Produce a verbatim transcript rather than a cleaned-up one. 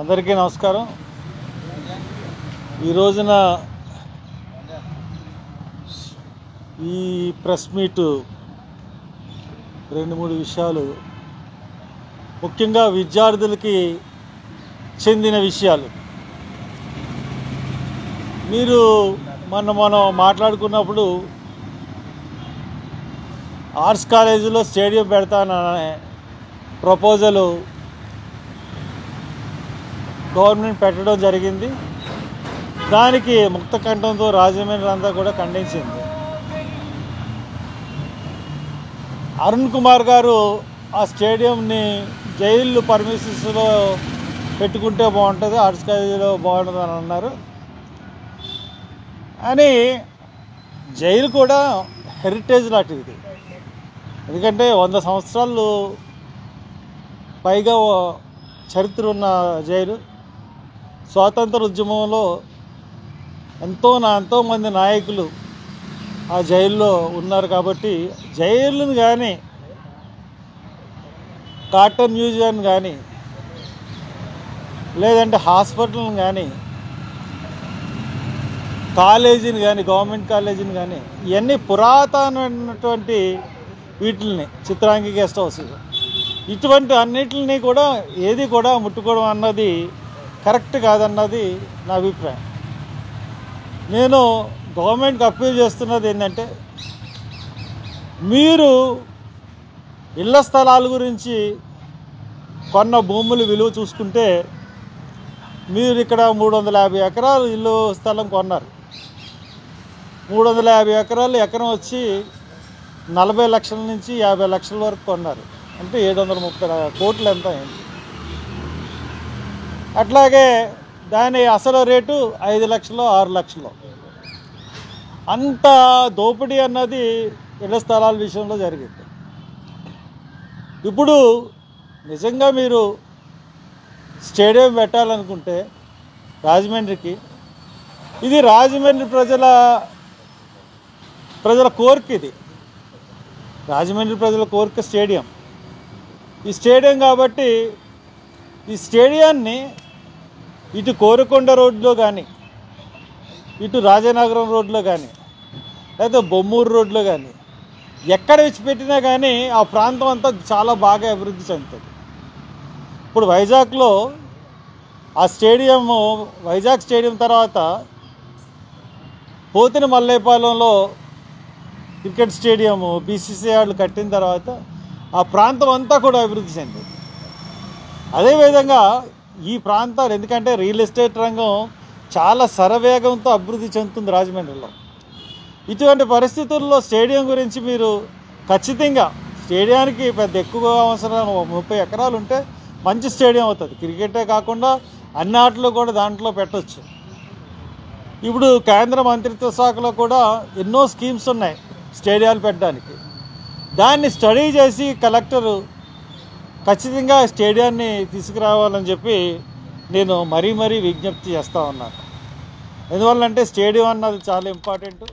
అందరికీ నమస్కారం। ఈ రోజున ఈ ప్రెస్ మీట్ రెండు మూడు విషయాలు, ముఖ్యంగా విద్యార్థులకు చెందిన విషయాలు. మీరు మొన్న మనం మాట్లాడుకున్నప్పుడు ఆర్ట్స్ కాలేజీలో స్టేడియం పెడతాననే ప్రపోజలు గవర్నమెంట్ పెట్టడం జరిగింది. దానికి ముక్త కంఠంతో రాజమండ్రి అంతా కూడా ఖండించింది. అరుణ్ కుమార్ గారు ఆ స్టేడియంని జైళ్ళు పర్మిషన్స్లో పెట్టుకుంటే బాగుంటుంది, ఆర్ట్స్ కాలేజీలో బాగుంటుందని అన్నారు. అని జైలు కూడా హెరిటేజ్ లాంటిది, ఎందుకంటే వంద సంవత్సరాలు పైగా చరిత్ర ఉన్న జైలు. స్వాతంత్ర ఉద్యమంలో ఎంతో ఎంతోమంది నాయకులు ఆ జైల్లో ఉన్నారు. కాబట్టి జైళ్ళను కానీ, కాటన్ మ్యూజియాన్ని కానీ, లేదంటే హాస్పిటల్ని కానీ, కాలేజీని కానీ, గవర్నమెంట్ కాలేజీని కానీ, ఇవన్నీ పురాతనమైనటువంటి వీటిల్ని, చిత్రాంగి గెస్ట్ హౌస్, ఇటువంటి అన్నిటిని కూడా ఏది కూడా ముట్టుకోవడం అన్నది కరెక్ట్ కాదన్నది నా అభిప్రాయం. నేను గవర్నమెంట్కి అప్పీల్ చేస్తున్నది ఏంటంటే, మీరు ఇళ్ల స్థలాల గురించి కొన్న భూములు విలువ చూసుకుంటే, మీరు ఇక్కడ మూడు వందల యాభై ఎకరాలు ఇల్లు స్థలం కొన్నారు. మూడు వందల యాభై ఎకరాలు ఎకరం వచ్చి నలభై లక్షల నుంచి యాభై లక్షల వరకు కొన్నారు. అంటే ఏడు వందల ముప్పై కోట్లు ఎంత అయింది. అట్లాగే దాని అసలు రేటు ఐదు లక్షలు ఆరు లక్షలు. అంత దోపిడీ అన్నది ఇళ్ల స్థలాల విషయంలో జరిగింది. ఇప్పుడు నిజంగా మీరు స్టేడియం పెట్టాలనుకుంటే రాజమండ్రికి, ఇది రాజమండ్రి ప్రజల ప్రజల కోరిక, ఇది రాజమండ్రి ప్రజల కోరిక స్టేడియం, ఈ స్టేడియం. కాబట్టి ఈ స్టేడియాన్ని ఇటు కోరుకొండ రోడ్లో కానీ, ఇటు రాజనగరం రోడ్లో కానీ, లేదా బొమ్మూరు రోడ్లో కానీ ఎక్కడ విడిచిపెట్టినా కానీ ఆ ప్రాంతం అంతా చాలా బాగా అభివృద్ధి చెందుతుంది. ఇప్పుడు వైజాగ్లో ఆ స్టేడియం, వైజాగ్ స్టేడియం తర్వాత పోతిన మల్లేపాలెంలో క్రికెట్ స్టేడియము బీసీసీఐ వాళ్ళు కట్టిన తర్వాత ఆ ప్రాంతం అంతా కూడా అభివృద్ధి చెందింది. అదేవిధంగా ఈ ప్రాంతాలు, ఎందుకంటే రియల్ ఎస్టేట్ రంగం చాలా శరవేగంతో అభివృద్ధి చెందుతుంది రాజమండ్రిలో. ఇటువంటి పరిస్థితుల్లో స్టేడియం గురించి మీరు ఖచ్చితంగా, స్టేడియానికి పెద్ద ఎక్కువ అవసరం, ముప్పై ఎకరాలు ఉంటే మంచి స్టేడియం అవుతుంది. క్రికెటే కాకుండా అన్ని ఆటలు కూడా దాంట్లో పెట్టవచ్చు. ఇప్పుడు కేంద్ర మంత్రిత్వ శాఖలో కూడా ఎన్నో స్కీమ్స్ ఉన్నాయి స్టేడియాలు పెట్టడానికి. దాన్ని స్టడీ చేసి కలెక్టరు ఖచ్చితంగా స్టేడియాన్ని తీసుకురావాలని చెప్పి నేను మరీ మరీ విజ్ఞప్తి చేస్తూ ఉన్నాను. ఎందువల్లంటే స్టేడియం అన్నది చాలా ఇంపార్టెంట్.